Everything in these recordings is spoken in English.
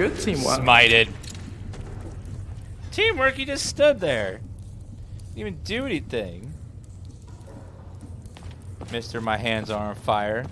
Good teamwork. Smited. Teamwork, he just stood there. Didn't even do anything. Mister, my hands are on fire.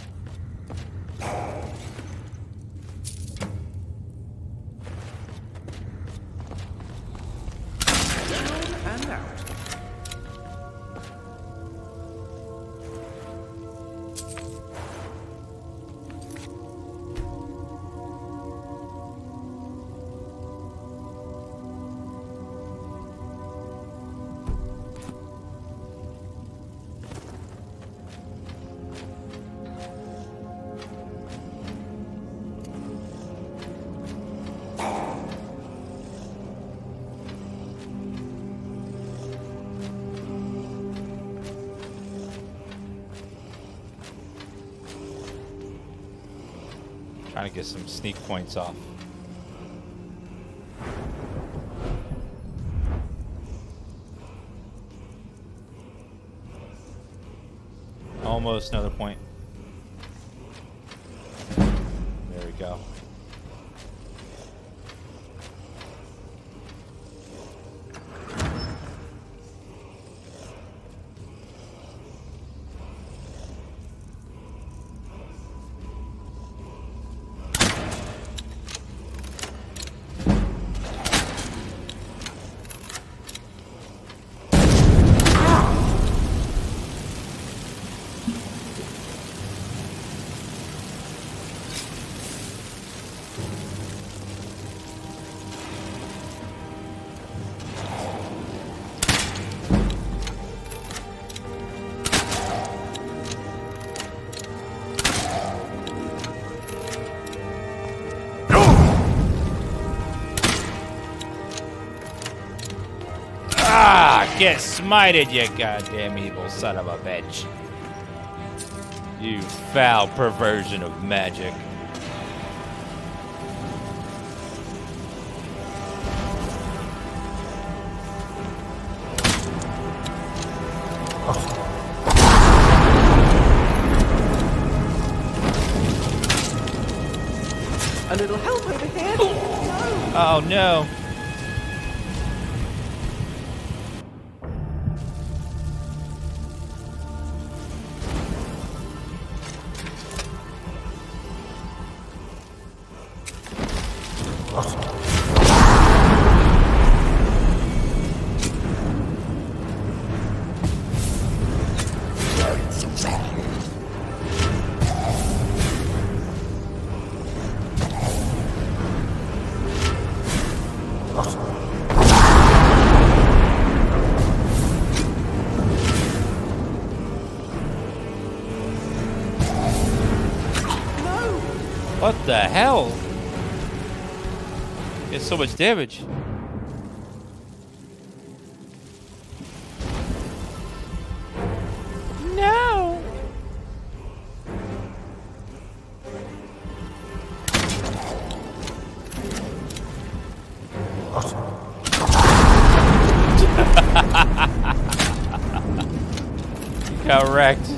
Trying to get some sneak points off. Almost another point. There we go. Get smited, you goddamn evil son of a bitch. You foul perversion of magic. A little help over here. No. Oh no. What the hell? It's so much damage. No. Got wrecked.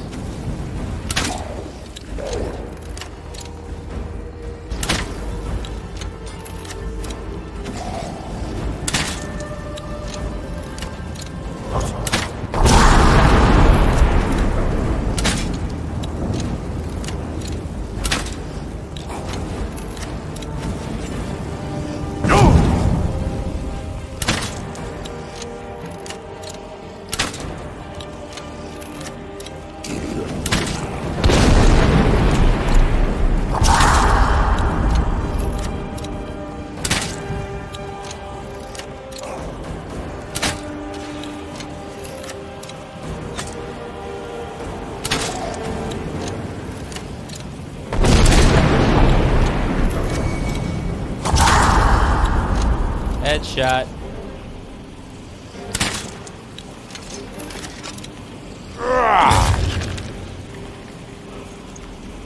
Headshot.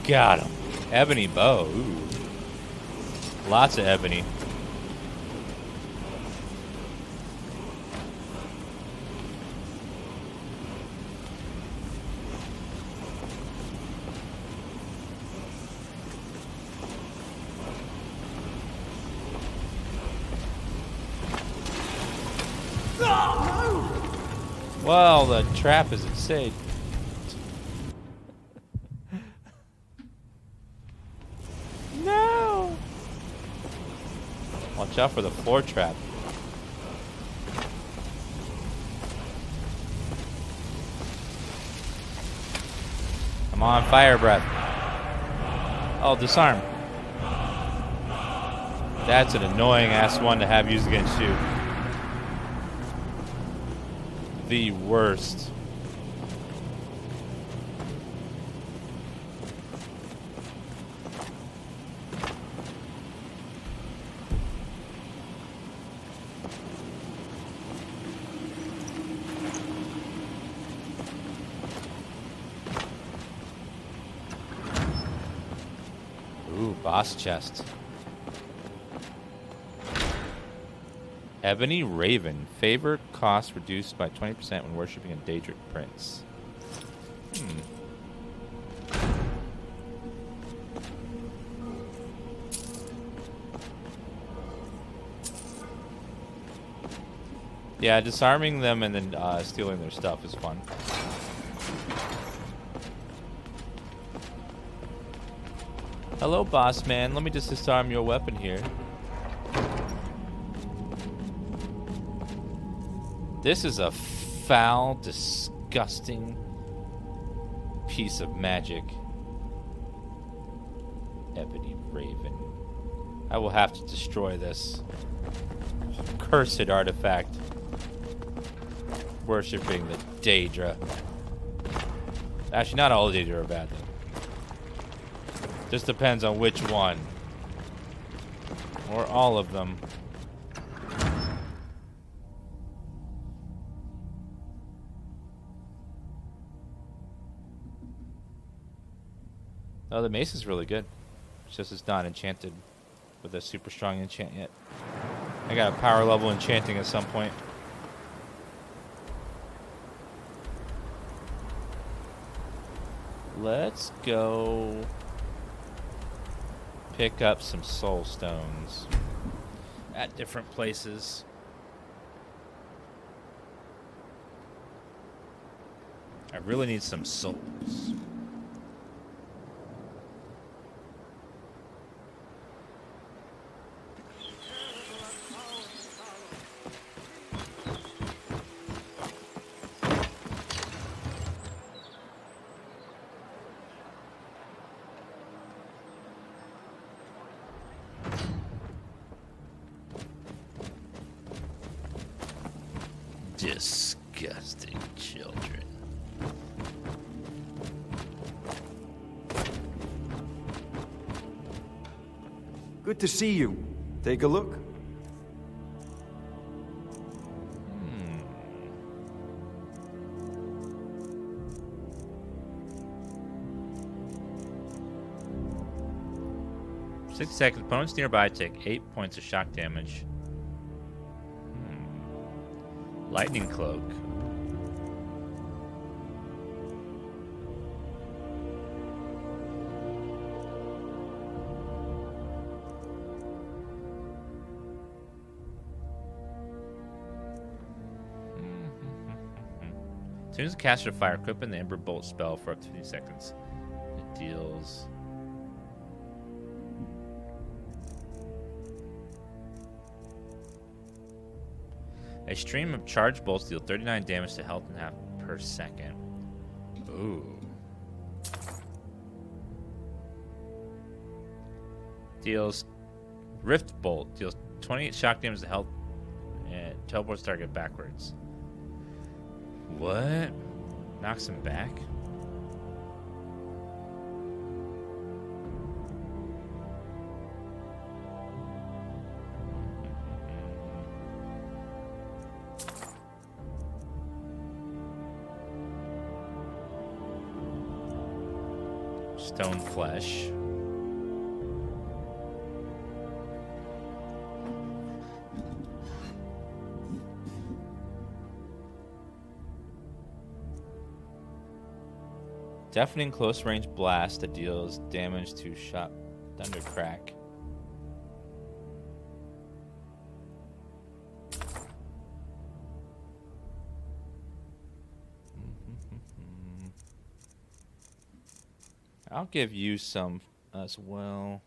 Got him. Ebony bow. Ooh. Lots of ebony. Well, the trap is at stake. No! Watch out for the floor trap. Come on, fire breath. Oh, disarm. That's an annoying ass one to have used against you. The worst. Ooh, boss chest. Ebony Raven. Favor cost reduced by 20% when worshipping a Daedric Prince. Yeah, disarming them and then stealing their stuff is fun. Hello, boss man. Let me just disarm your weapon here. This is a foul, disgusting piece of magic. Ebony Raven. I will have to destroy this cursed artifact. Worshipping the Daedra. Actually, not all Daedra are bad, though. Just depends on which one. Or all of them. Oh, the mace is really good. It's just it's not enchanted with a super strong enchant yet. I got a power level enchanting at some point. Let's go pick up some soul stones at different places. I really need some souls. Disgusting children. Good to see you. Take a look. Hmm. 6 seconds. Opponents nearby take 8 points of shock damage. Lightning cloak. As soon as the caster fire, equip the Ember Bolt spell for up to 50 seconds. It deals. A stream of charge bolts deal 39 damage to health and half per second. Ooh. Deals. Rift Bolt deals 28 shock damage to health and teleports target backwards. What? Knocks him back? Stone flesh. Deafening close range blast that deals damage to shot thundercrack. I'll give you some as well.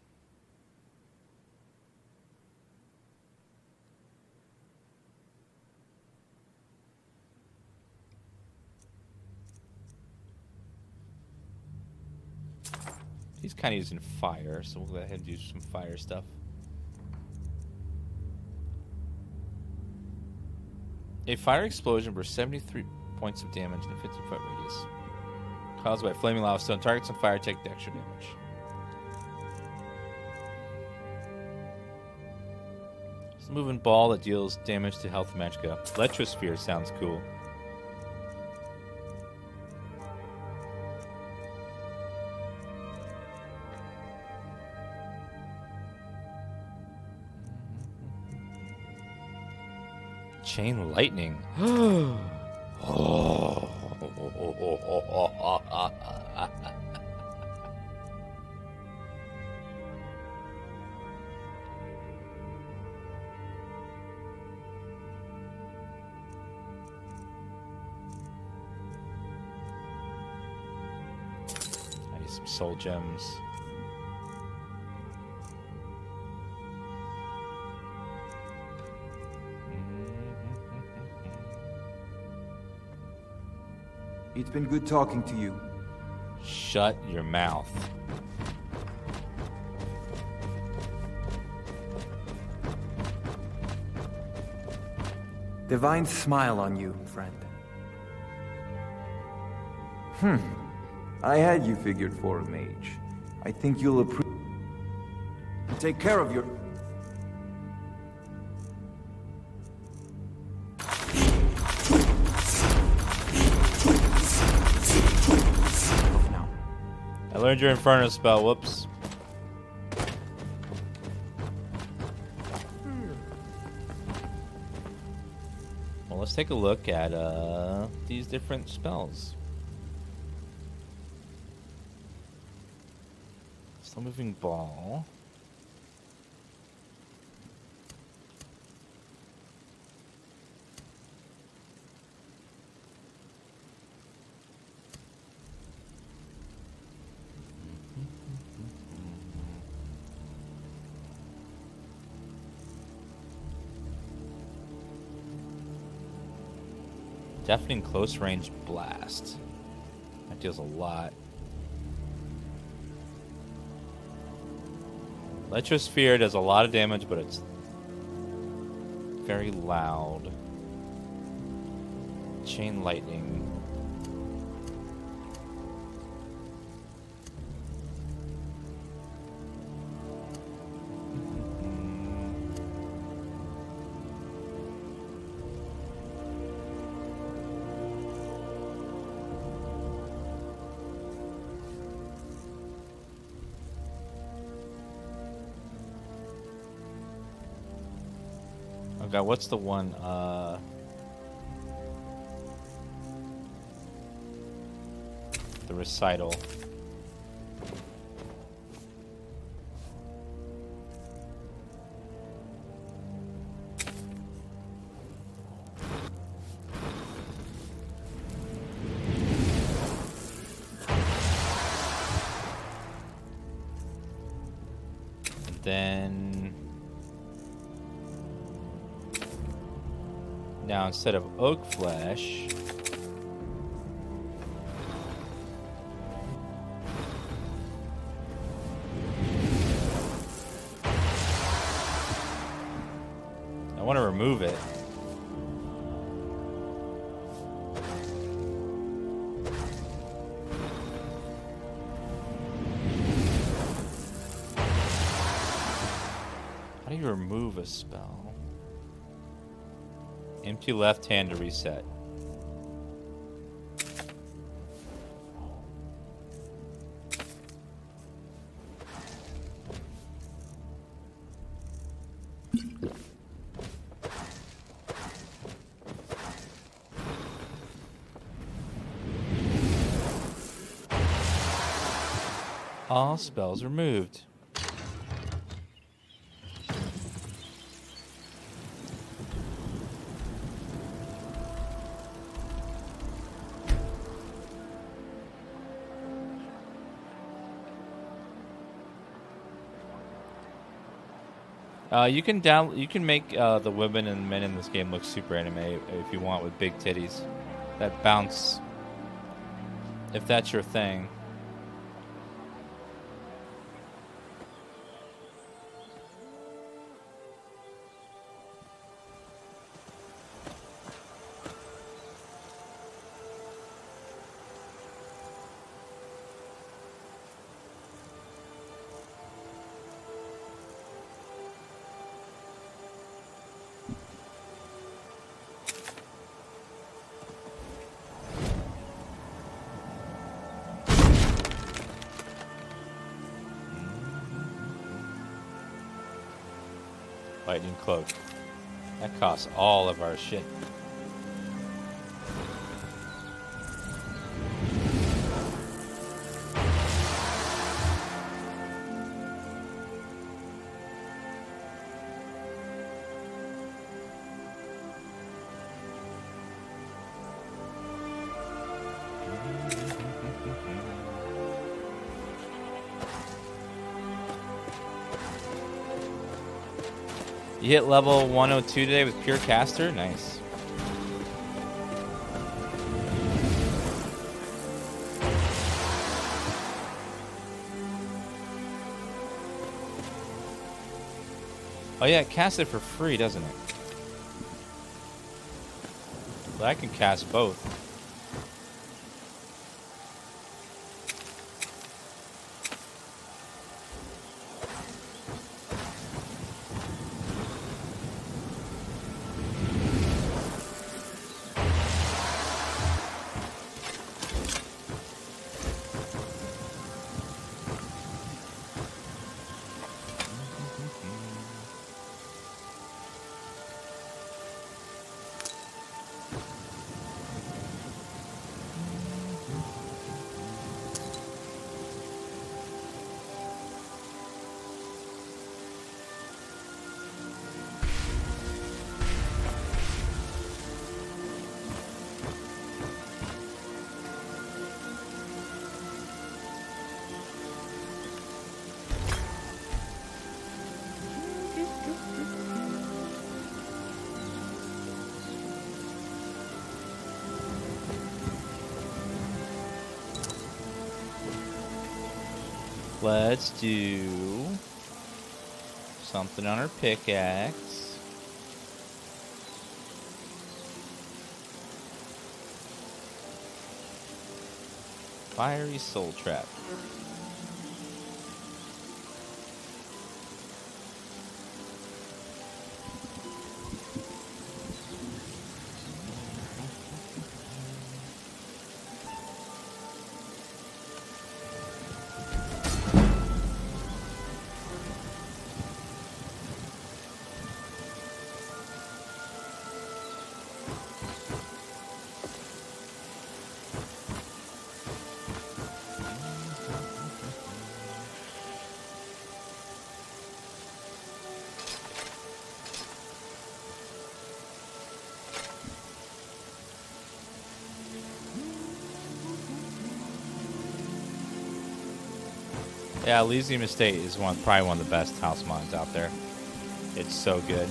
He's kind of using fire, so we'll go ahead and do some fire stuff. A fire explosion for 73 points of damage in a 50-foot radius. Caused by flaming lava stone. Targets on fire take the extra damage. It's a moving ball that deals damage to health magicka. Electrosphere sounds cool. Chain lightning. Oh. I need some soul gems. It's been good talking to you. Shut your mouth. Divine smile on you, friend. I had you figured for a mage. I think you'll appreciate. Take care of your. I learned your Inferno spell, whoops. Well, let's take a look at these different spells. Slow moving ball. Deafening close range blast. That deals a lot. Electrosphere does a lot of damage, but it's very loud. Chain lightning. God, what's the one? The recital. And then. Now, instead of oak flesh, I want to remove it. How do you remove a spell? Empty left hand to reset. All spells removed. You can make the women and men in this game look super anime if you want, with big titties that bounce. If that's your thing. Lightning cloak. That costs all of our shit. You hit level 102 today with pure caster? Nice. Oh yeah, it casts it for free, doesn't it? Well, I can cast both. Let's do something on our pickaxe. Fiery soul trap. Yeah, Elysium Estate is probably one of the best house mods out there. It's so good.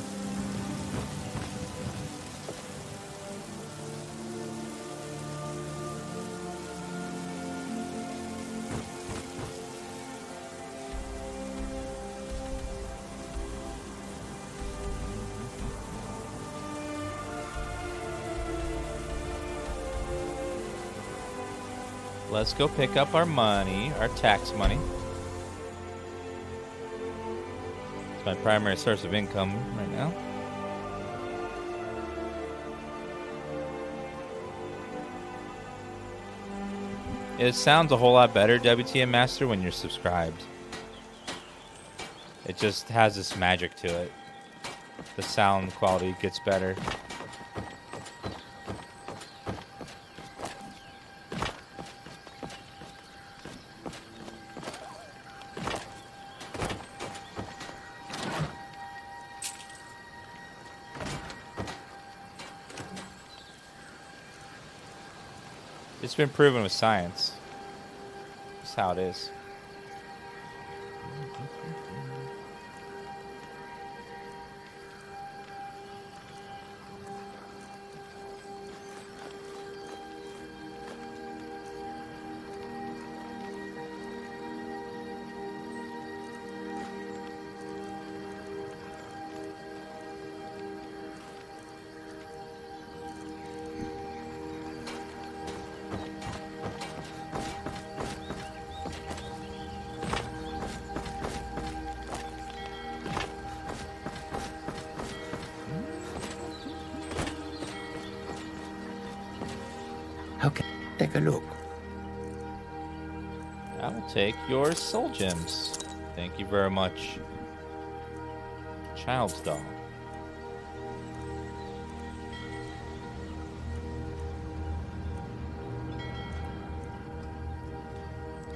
Let's go pick up our money, our tax money. My primary source of income right now. It sounds a whole lot better, WTM Master, when you're subscribed. It just has this magic to it. The sound quality gets better. It's been proven with science. That's how it is. Okay, take a look. I will take your soul gems. Thank you very much. Child's doll.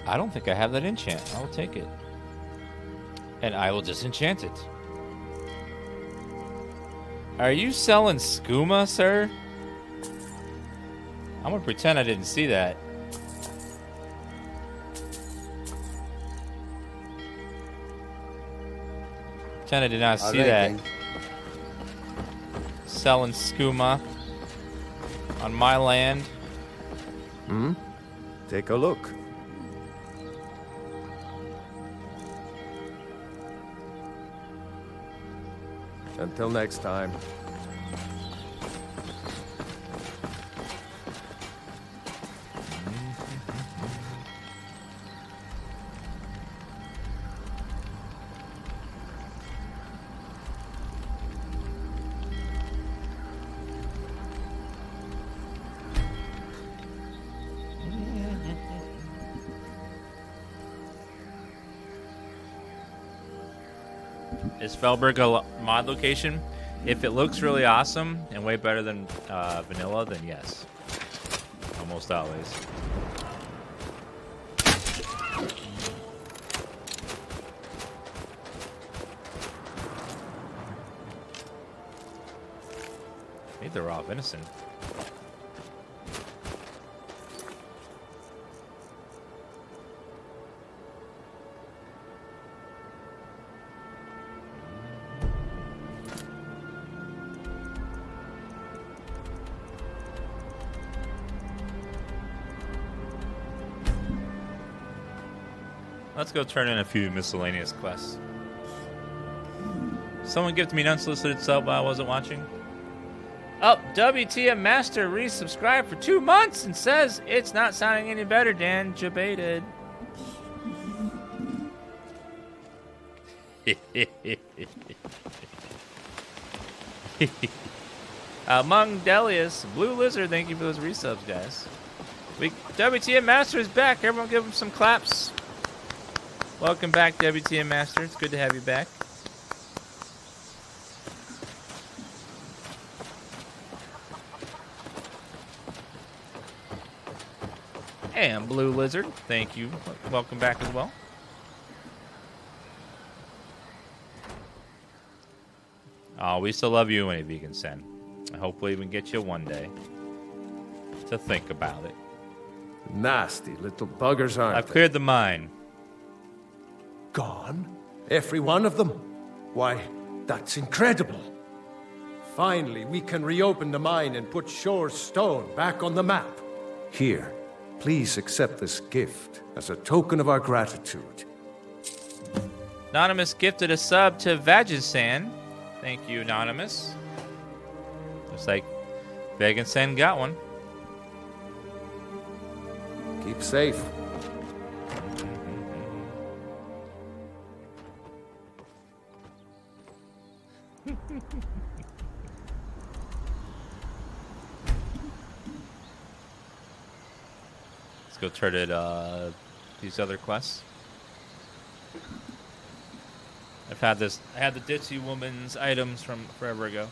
I don't think I have that enchant. I will take it. And I will disenchant it. Are you selling skooma, sir? I'm gonna pretend I didn't see that. Pretend I did not see that. Selling skooma on my land. Hmm? Take a look. Until next time. Is Felberg a mod location? If it looks really awesome and way better than vanilla, then yes. Almost always. I need the raw venison. Let's go turn in a few miscellaneous quests. Someone gifted me an unsolicited sub while I wasn't watching. Oh, WTM Master resubscribed for 2 months and says it's not sounding any better, Dan. Debated. Among Delius, Blue Lizard, thank you for those resubs, guys. WTM Master is back. Everyone give him some claps. Welcome back, WTM Master. It's good to have you back. And Blue Lizard, thank you. Welcome back as well. Oh, we still love you, any vegan sen. Hopefully we can get you one day to think about it. Nasty little buggers, aren't I've cleared the mine. Gone? Every one of them? Why, that's incredible. Finally, we can reopen the mine and put Shore's Stone back on the map. Here, please accept this gift as a token of our gratitude. Anonymous gifted a sub to Vaginsan. Thank you, Anonymous. Looks like Vaginsan got one. Keep safe. Let's go turn it these other quests. I've had this. I had the ditzy woman's items from forever ago.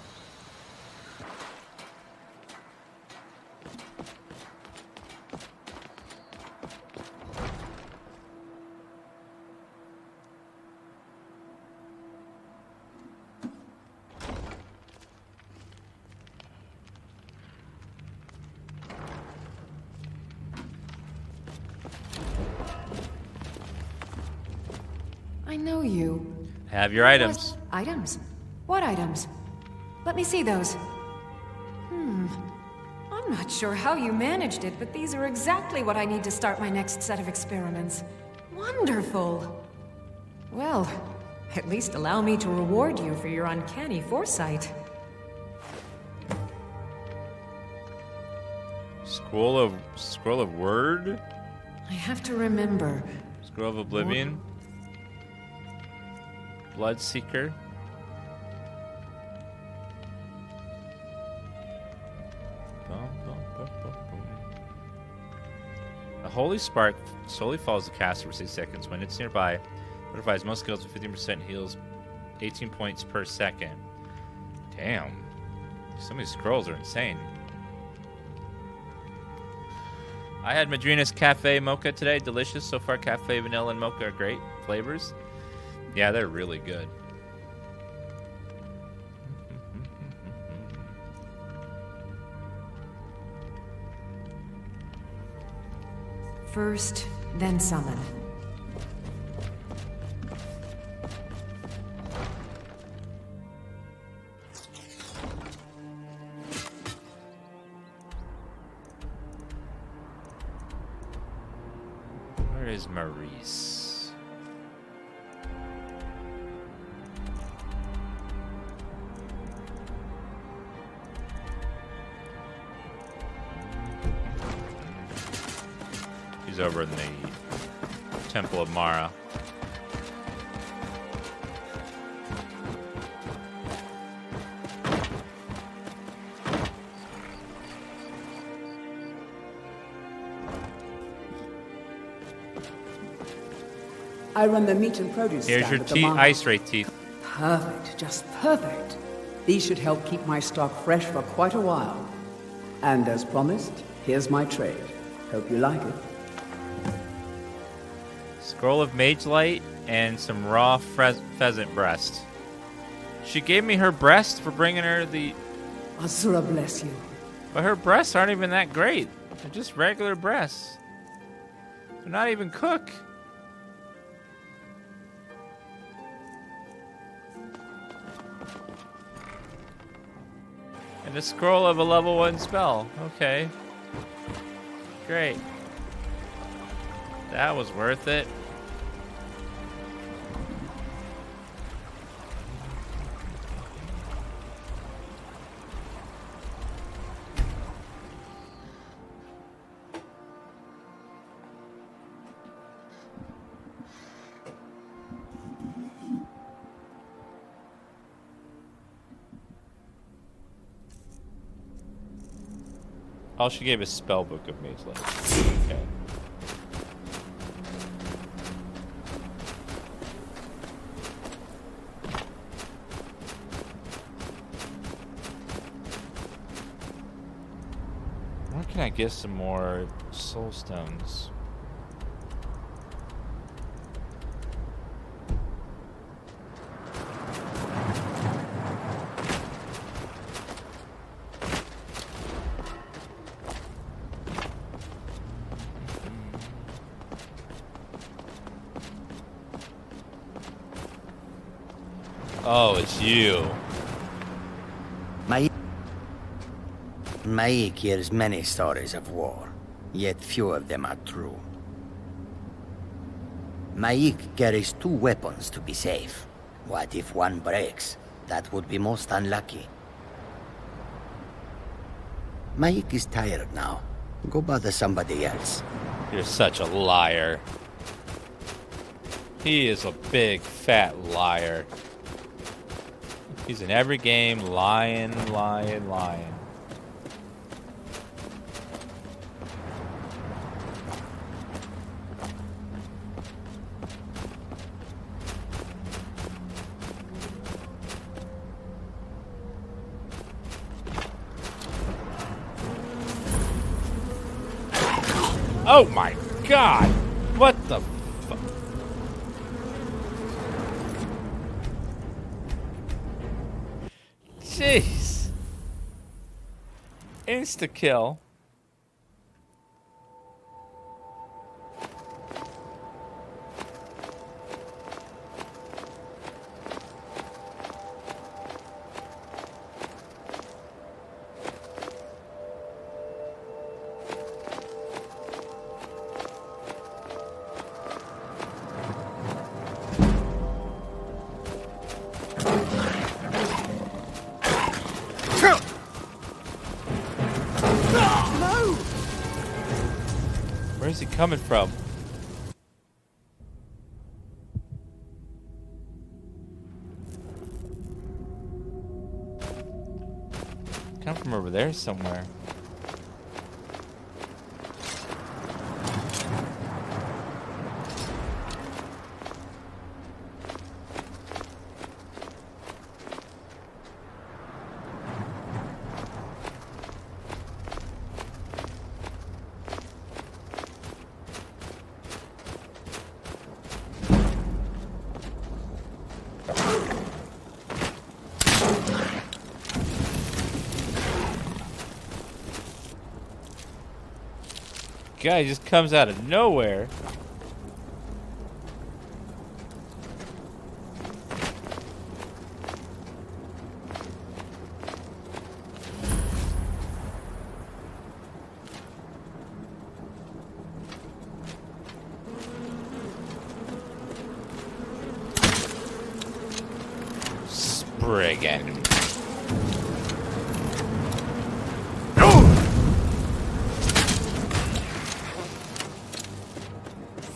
Have your items. What? Items? What items? Let me see those. I'm not sure how you managed it, but these are exactly what I need to start my next set of experiments. Wonderful! Well, at least allow me to reward you for your uncanny foresight. Scroll of word? I have to remember. Scroll of Oblivion? What? Bloodseeker. A holy spark slowly follows the caster for 6 seconds. When it's nearby, notifies most skills with 15% heals, 18 points per second. Damn. Some of these scrolls are insane. I had Madrina's Cafe Mocha today. Delicious. So far, Cafe Vanilla and Mocha are great flavors. Yeah, they're really good. First, then summon. Where is Maurice? He's over in the Temple of Mara. I run the meat and produce. Here's your teeth, ice ray teeth. Perfect, just perfect. These should help keep my stock fresh for quite a while. And as promised, here's my trade. Hope you like it. Scroll of Mage Light and some raw pheasant breast. She gave me her breast for bringing her the. Azura bless you. But her breasts aren't even that great. They're just regular breasts. They're not even cooked. And a scroll of a level 1 spell. Okay. Great. That was worth it. All she gave is spell book of Mage Light. Okay. Where can I get some more soul stones? Oh, it's you. Maik hears many stories of war, yet few of them are true. Maik carries 2 weapons to be safe. What if one breaks? That would be most unlucky. Maik is tired now. Go bother somebody else. You're such a liar. He is a big, fat liar. He's in every game, lying. Oh my God! What the fuck? Jeez. Insta-kill. Where's he coming from? Come from over there somewhere. guy just comes out of nowhere. Spriggan.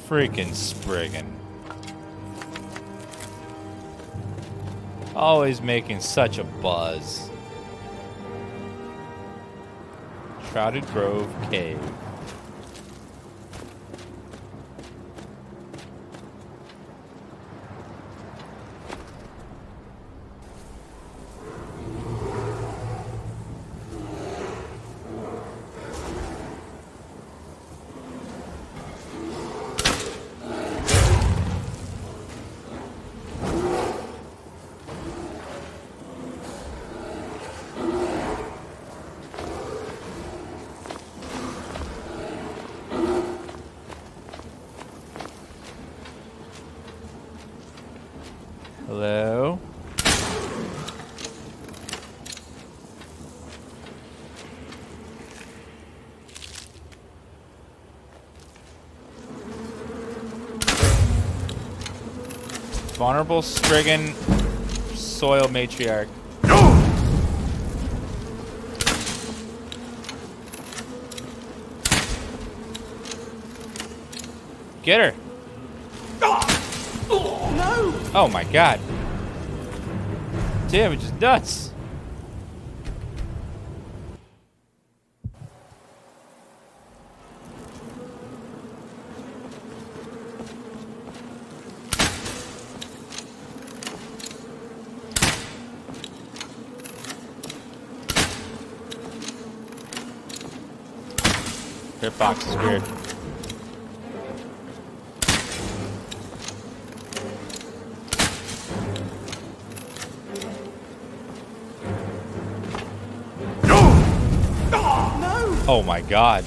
Freaking Spriggan. Always making such a buzz. Shrouded Grove Cave. Hello? Vulnerable Spriggan, Soil Matriarch. Get her! Oh my god. Damn, it's just nuts. Their box is weird. Oh my god.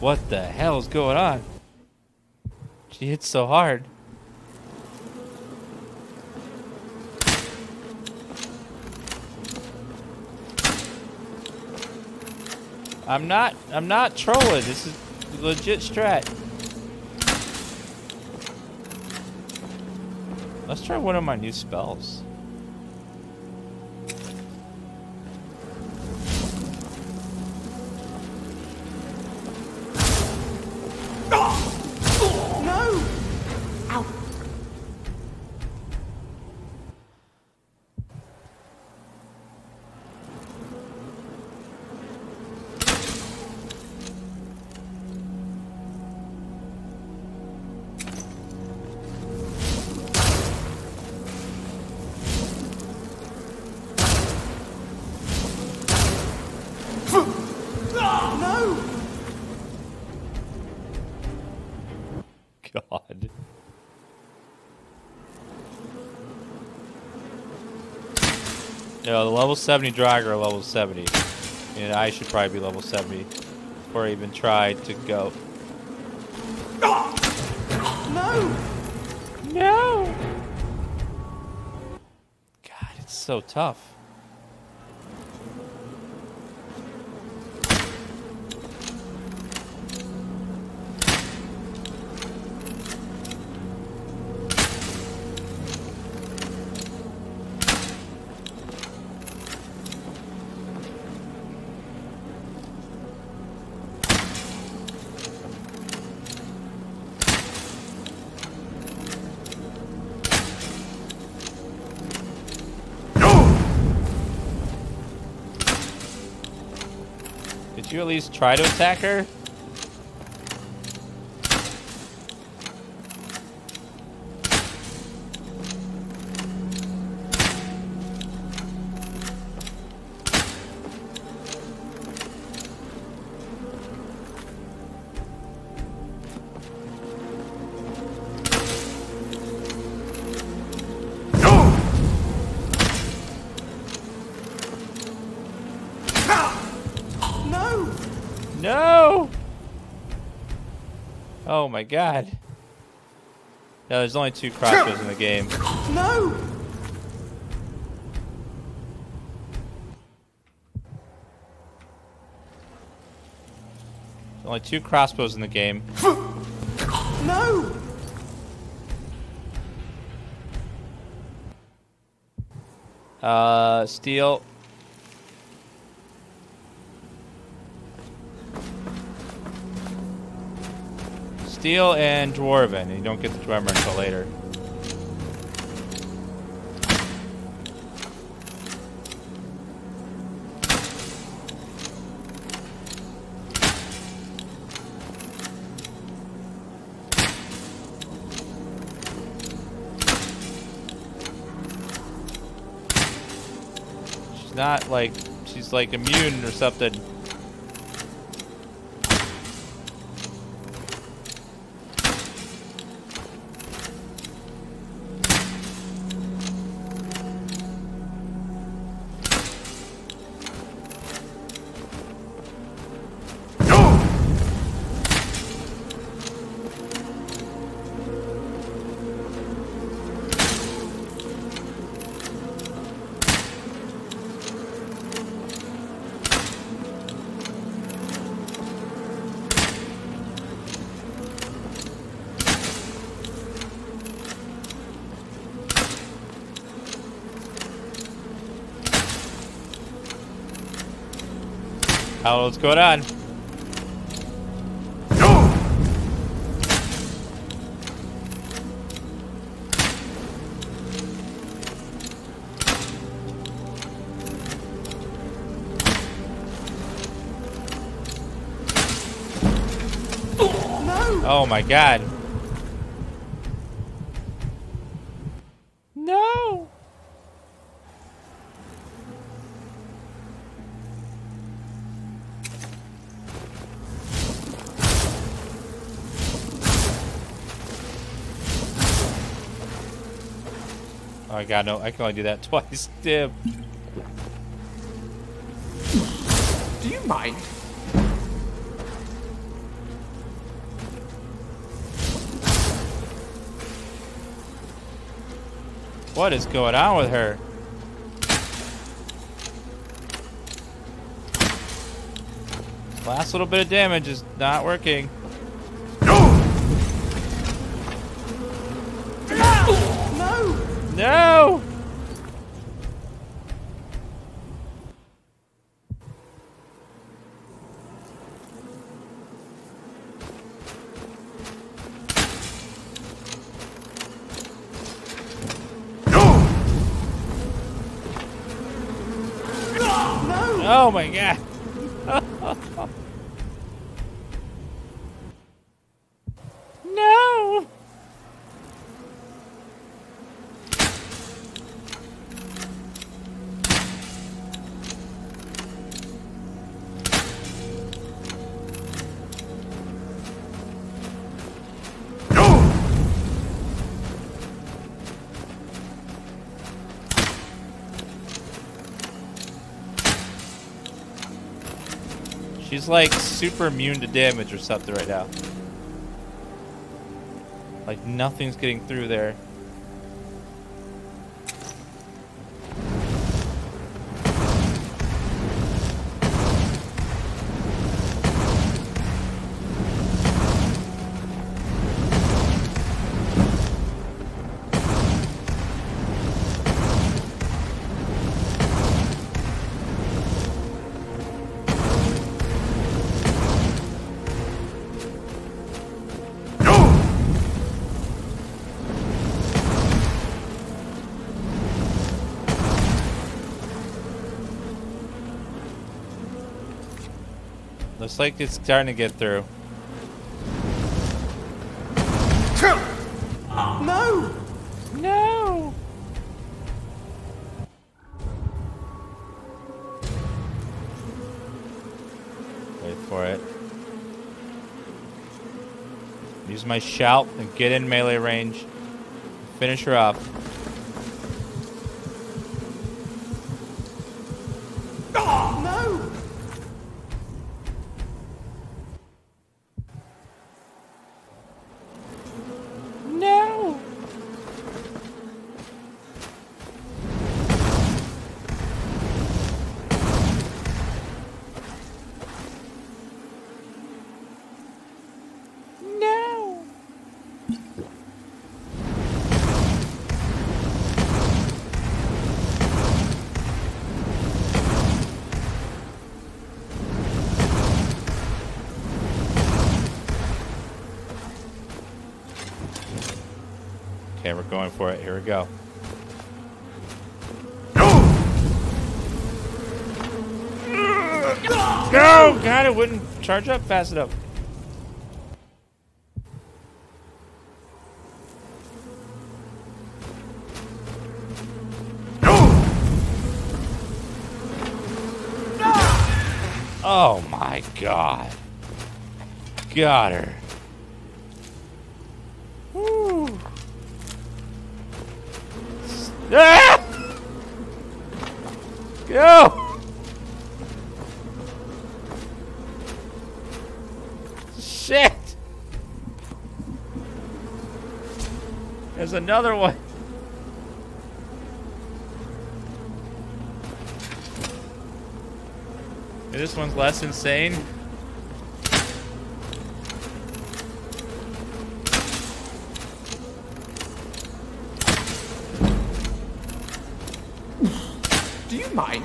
What the hell is going on? She hits so hard. I'm not trolling. This is legit strat. Let's try one of my new spells. God. Yeah, the level 70 Draugr are level 70. And I should probably be level 70 before I even try to go. No! No! God, it's so tough. Did you at least try to attack her? No! Oh my god. No, there's only 2 crossbows in the game. No! There's only 2 crossbows in the game. No! Steel. Steel and Dwarven. You don't get the Dwemer until later. She's not like, she's like immune or something. I don't know what's going on. No. Oh my god. No. Oh my god, no, I can only do that twice. Damn. Do you mind? What is going on with her? Last little bit of damage is not working. No! No! No! Oh my god! No! She's like super immune to damage or something right now. Like nothing's getting through there. Looks like it's starting to get through. No! No! Wait for it. Use my shout and get in melee range. Finish her off. Okay, we're going for it. Here we go. No! God, it wouldn't charge up fast enough. Oh my God. Got her. Woo. Ah! Go! Shit! There's another one. This one's less insane. Do you mind?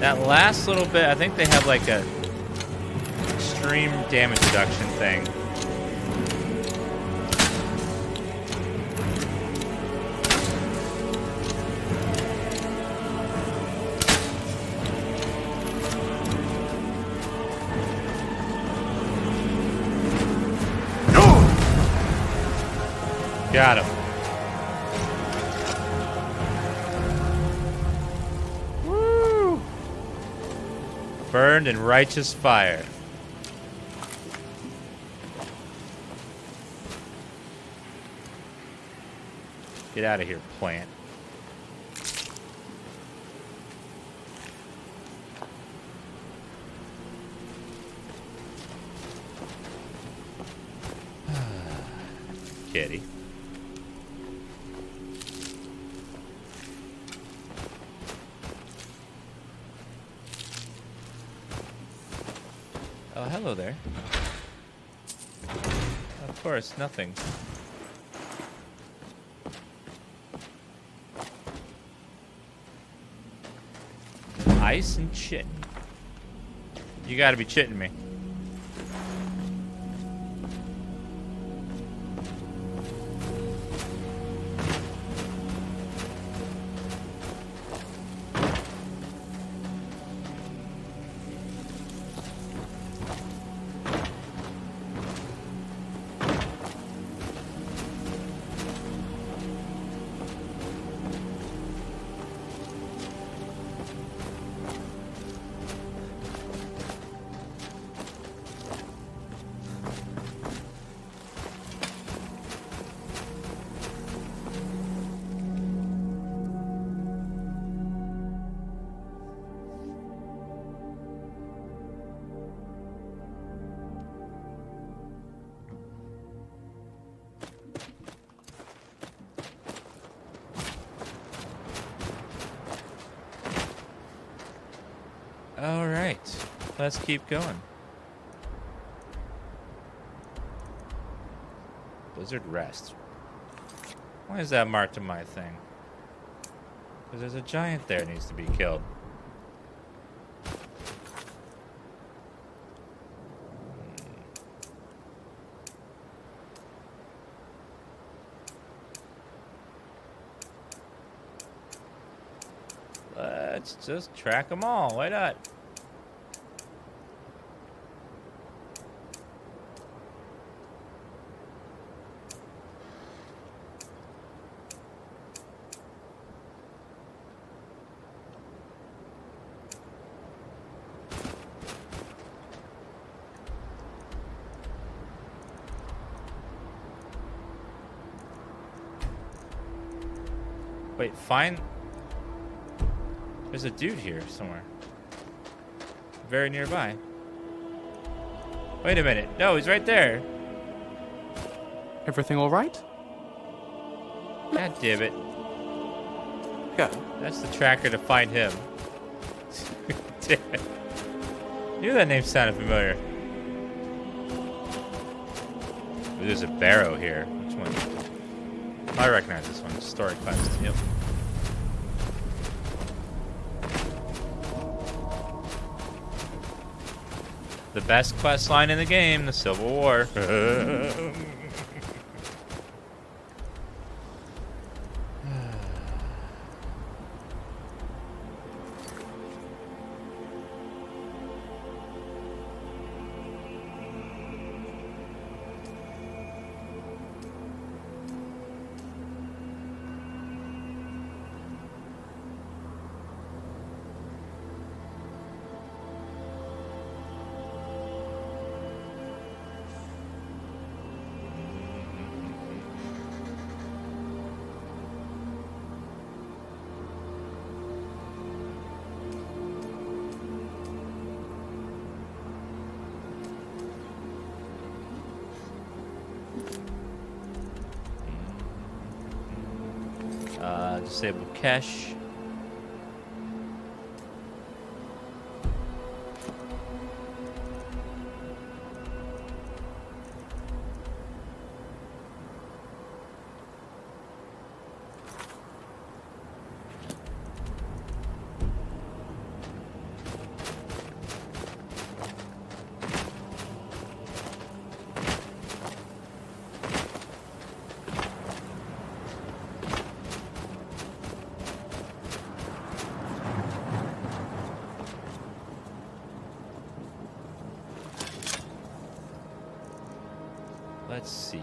That last little bit, I think they have like a extreme damage reduction thing. No! Got him. Burned in righteous fire. Get out of here, plant. Kitty. Oh, hello there. Of course, nothing. Ice and shit. You gotta be chitting me. All right, let's keep going. Blizzard rest. Why is that marked on my thing? Because there's a giant there that needs to be killed. Let's just track them all. Why not? Wait, find... There's a dude here somewhere. Very nearby. Wait a minute. No, he's right there. Everything all right? God damn it. go? That's the tracker to find him. I knew that name sounded familiar. Ooh, there's a barrow here. Which one? I recognize this one. Story quest. Yep. The best quest line in the game, the Civil War. Disable cache. Let's see.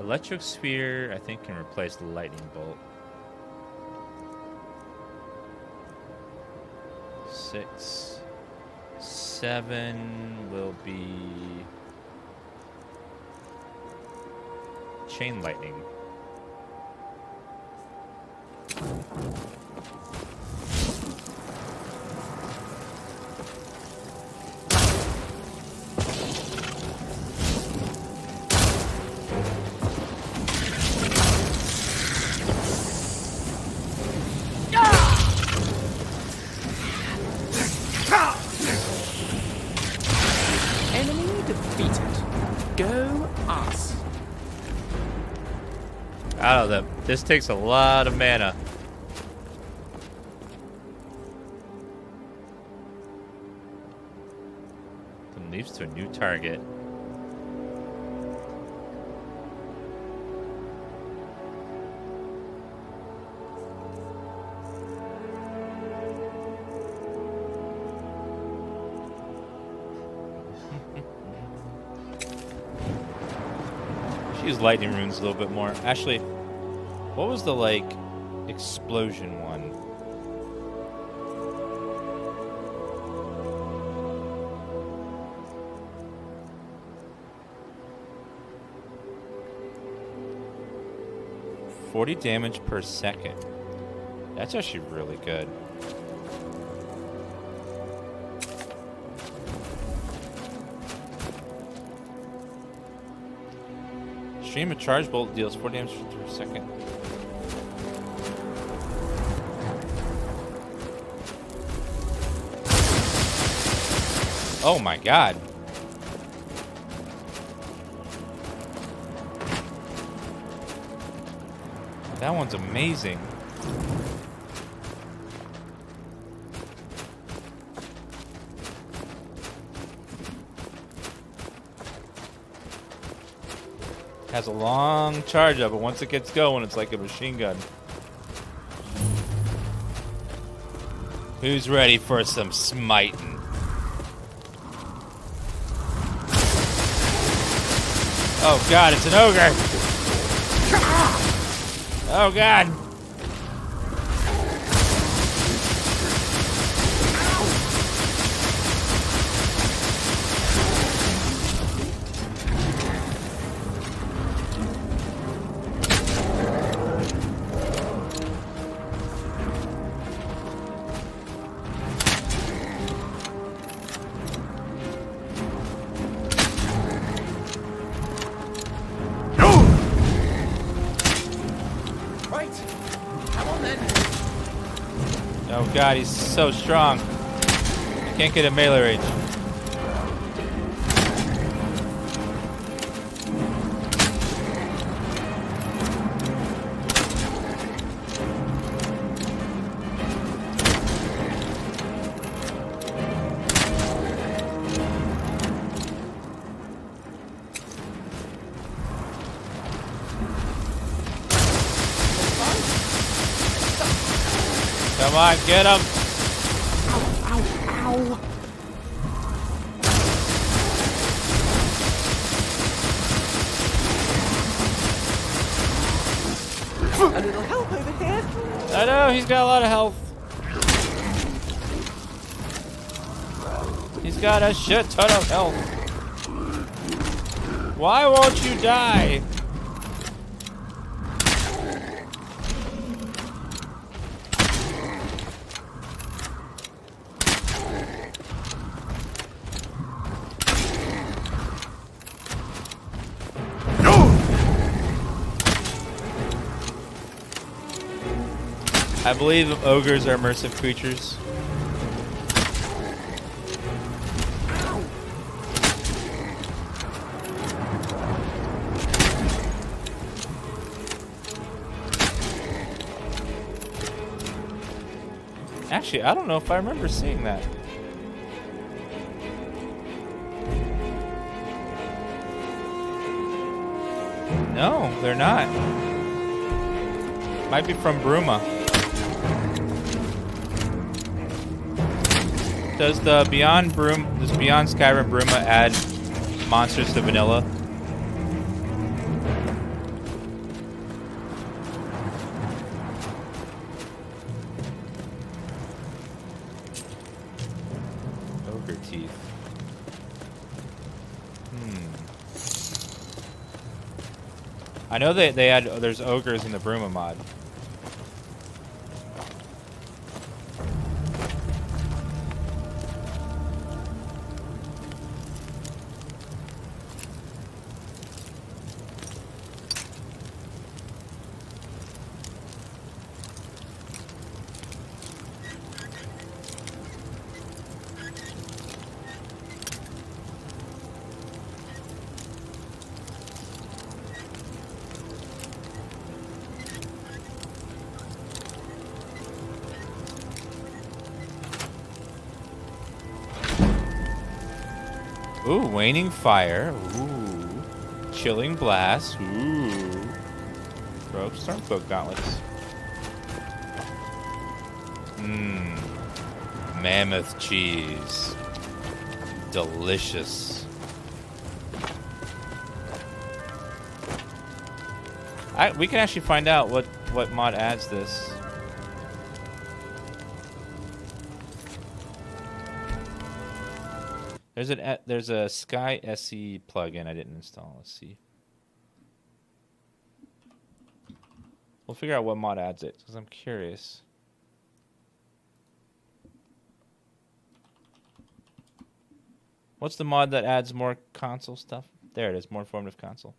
Electric sphere, I think, can replace the lightning bolt. 6, 7 will be chain lightning. I don't know, this takes a lot of mana. Then leaps to a new target. Use lightning runes a little bit more. Actually, what was the like explosion one? $40 damage per second. That's actually really good. Stream of charge bolt deals 4 damage per second. Oh my god. That one's amazing. Has a long charge up, but once it gets going, it's like a machine gun. Who's ready for some smiting? Oh god, it's an ogre! Oh god! Oh god, he's so strong. You can't get a melee range. Come on, get him! Ow, ow, ow! A little help over here! I know, he's got a lot of health. He's got a shit ton of health. Why won't you die? I believe ogres are immersive creatures. Actually, I don't know if I remember seeing that. No, they're not. Might be from Bruma. Does the Beyond Skyrim Bruma add monsters to vanilla? Ogre teeth. I know they add. There's ogres in the Bruma mod. Ooh, waning fire. Ooh, chilling blast. Ooh, throw up stormcloak gauntlets. Mammoth cheese. Delicious. We can actually find out what mod adds this. There's a Sky SE plugin I didn't install. Let's see. We'll figure out what mod adds it because I'm curious. What's the mod that adds more console stuff? There it is, more informative console.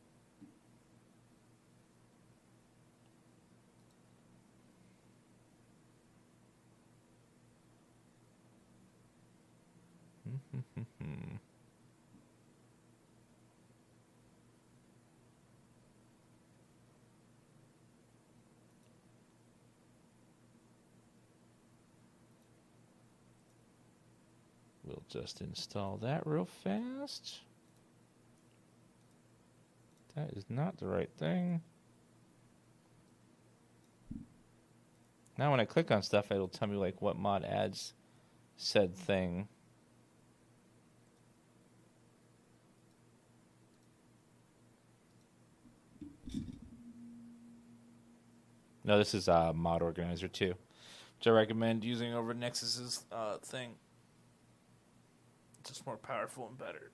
We'll just install that real fast. That is not the right thing. Now when I click on stuff, it'll tell me like what mod adds said thing. No, this is Mod Organizer 2, which I recommend using over Nexus's thing. It's just more powerful and better.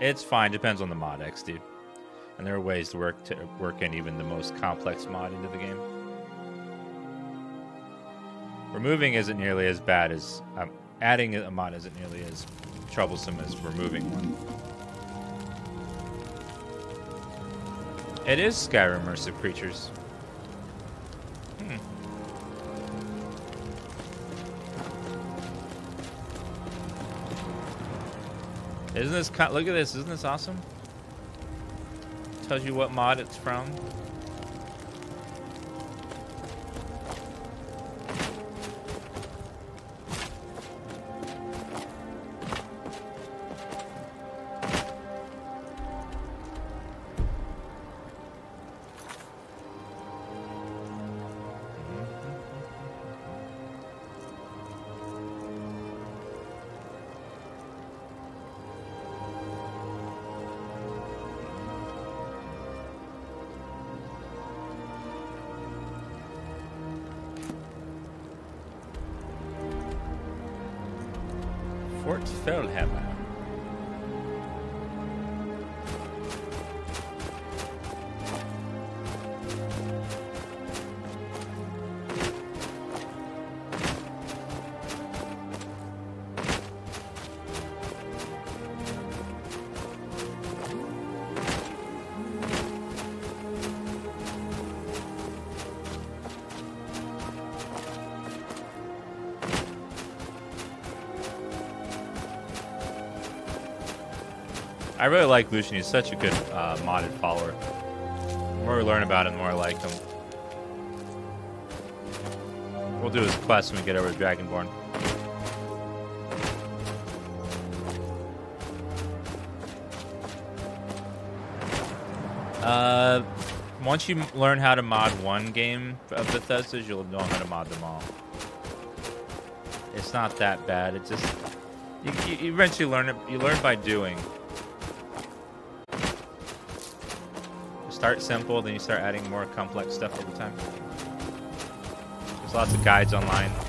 It's fine. Depends on the mod X, dude. And there are ways to work in even the most complex mod into the game. Removing isn't nearly as bad as... adding a mod isn't nearly as troublesome as removing one. It is Skyrim Immersive Creatures. Isn't this... look at this. Isn't this awesome? Tells you what mod it's from. I really like Lucian. He's such a good modded follower. The more we learn about him, the more I like him. We'll do his quest when we get over to Dragonborn. Once you learn how to mod one game of Bethesda's, you'll know how to mod them all. It's not that bad. It's just you eventually learn it. You learn by doing. Start simple, then you start adding more complex stuff over time. There's lots of guides online.